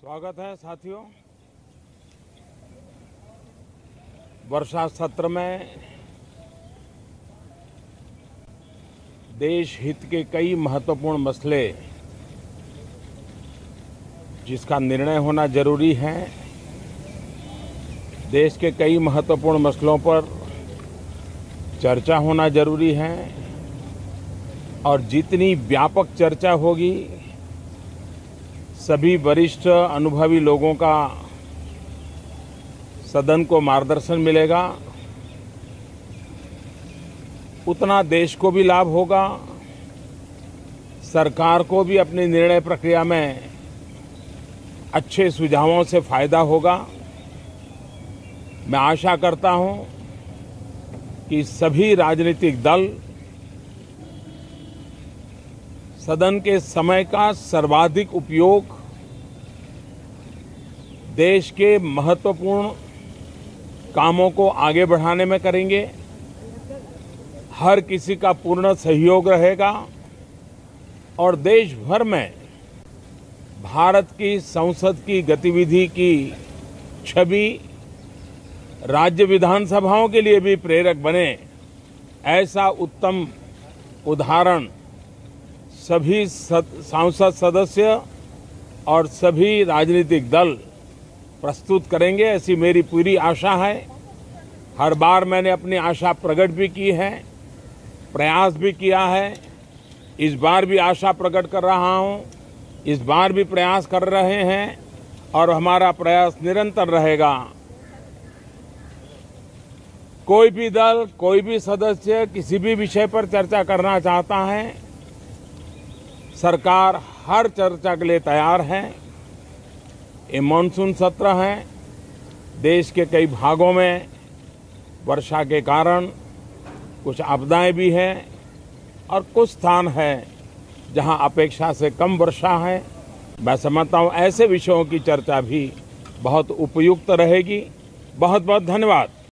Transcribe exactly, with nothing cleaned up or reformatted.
स्वागत है साथियों। वर्षा सत्र में देश हित के कई महत्वपूर्ण मसले जिसका निर्णय होना जरूरी है, देश के कई महत्वपूर्ण मसलों पर चर्चा होना जरूरी है और जितनी व्यापक चर्चा होगी सभी वरिष्ठ अनुभवी लोगों का सदन को मार्गदर्शन मिलेगा, उतना देश को भी लाभ होगा, सरकार को भी अपनी निर्णय प्रक्रिया में अच्छे सुझावों से फायदा होगा। मैं आशा करता हूं कि सभी राजनीतिक दल सदन के समय का सर्वाधिक उपयोग देश के महत्वपूर्ण कामों को आगे बढ़ाने में करेंगे। हर किसी का पूर्ण सहयोग रहेगा और देश भर में भारत की संसद की गतिविधि की छवि राज्य विधानसभाओं के लिए भी प्रेरक बने, ऐसा उत्तम उदाहरण सभी सांसद सदस्य और सभी राजनीतिक दल प्रस्तुत करेंगे, ऐसी मेरी पूरी आशा है। हर बार मैंने अपनी आशा प्रकट भी की है, प्रयास भी किया है, इस बार भी आशा प्रकट कर रहा हूं, इस बार भी प्रयास कर रहे हैं और हमारा प्रयास निरंतर रहेगा। कोई भी दल, कोई भी सदस्य किसी भी विषय पर चर्चा करना चाहता है, सरकार हर चर्चा के लिए तैयार है। ये मानसून सत्र है, देश के कई भागों में वर्षा के कारण कुछ आपदाएं भी हैं और कुछ स्थान है जहां अपेक्षा से कम वर्षा है। मैं समझता हूं ऐसे विषयों की चर्चा भी बहुत उपयुक्त रहेगी। बहुत बहुत धन्यवाद।